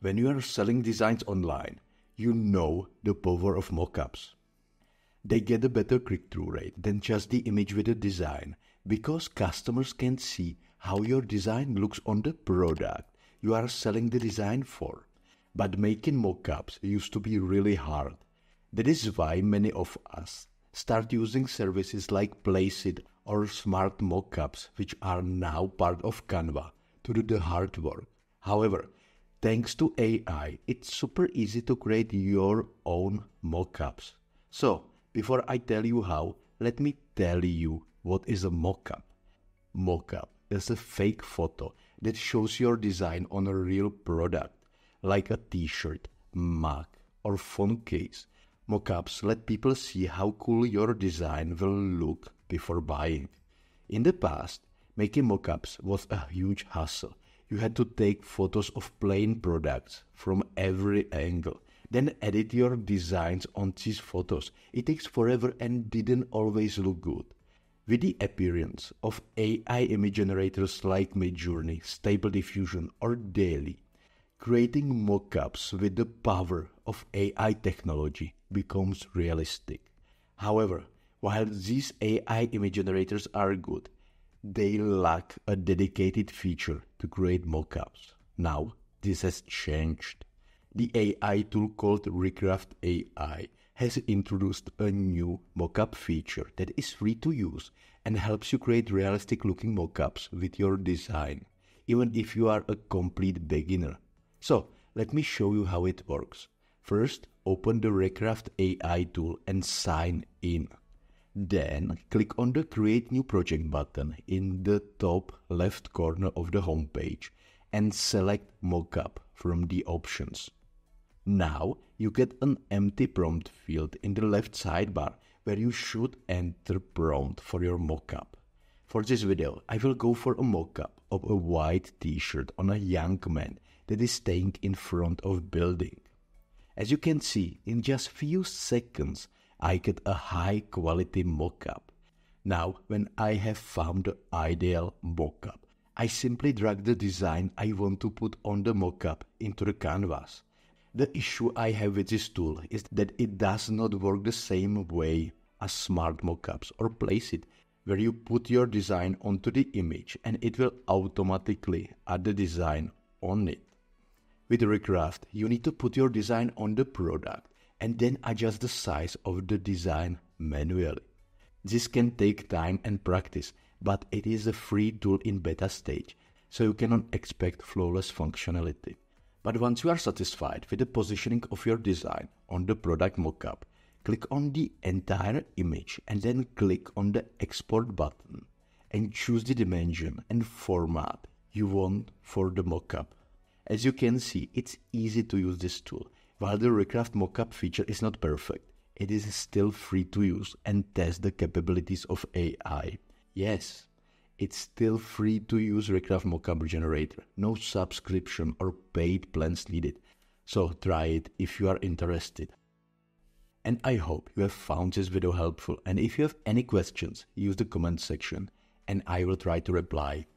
When you are selling designs online, you know the power of mockups. They get a better click-through rate than just the image with a design because customers can see how your design looks on the product you are selling the design for. But making mockups used to be really hard. That is why many of us start using services like Placeit or Smart Mockups, which are now part of Canva, to do the hard work. However, thanks to AI, it's super easy to create your own mockups. So, before I tell you how, let me tell you what is a mockup. Mockup is a fake photo that shows your design on a real product, like a t-shirt, mug, or phone case. Mockups let people see how cool your design will look before buying. In the past, making mockups was a huge hassle. You had to take photos of plain products from every angle, then edit your designs on these photos. It takes forever and didn't always look good. With the appearance of AI image generators like Midjourney, Stable Diffusion, or DALL-E, creating mockups with the power of AI technology becomes realistic. However, while these AI image generators are good, they lack a dedicated feature to create mockups. Now, this has changed. The AI tool called Recraft AI has introduced a new mockup feature that is free to use and helps you create realistic looking mockups with your design, even if you are a complete beginner. So, let me show you how it works. First, open the Recraft AI tool and sign in. Then, click on the Create New Project button in the top left corner of the homepage and select Mockup from the options. Now, you get an empty prompt field in the left sidebar where you should enter prompt for your mockup. For this video, I will go for a mockup of a white t-shirt on a young man that is staying in front of a building. As you can see, in just few seconds, I get a high quality mockup. Now, when I have found the ideal mockup, I simply drag the design I want to put on the mockup into the canvas. The issue I have with this tool is that it does not work the same way as Smart Mockups or Placeit, where you put your design onto the image and it will automatically add the design on it. With Recraft, you need to put your design on the product and then adjust the size of the design manually. This can take time and practice, but it is a free tool in beta stage, so you cannot expect flawless functionality. But once you are satisfied with the positioning of your design on the product mockup, click on the entire image and then click on the export button and choose the dimension and format you want for the mockup. As you can see, it's easy to use this tool. While the Recraft mockup feature is not perfect, it is still free to use and test the capabilities of AI. Yes, it's still free to use Recraft Mockup Generator. No subscription or paid plans needed. So try it if you are interested. And I hope you have found this video helpful. And if you have any questions, use the comment section and I will try to reply.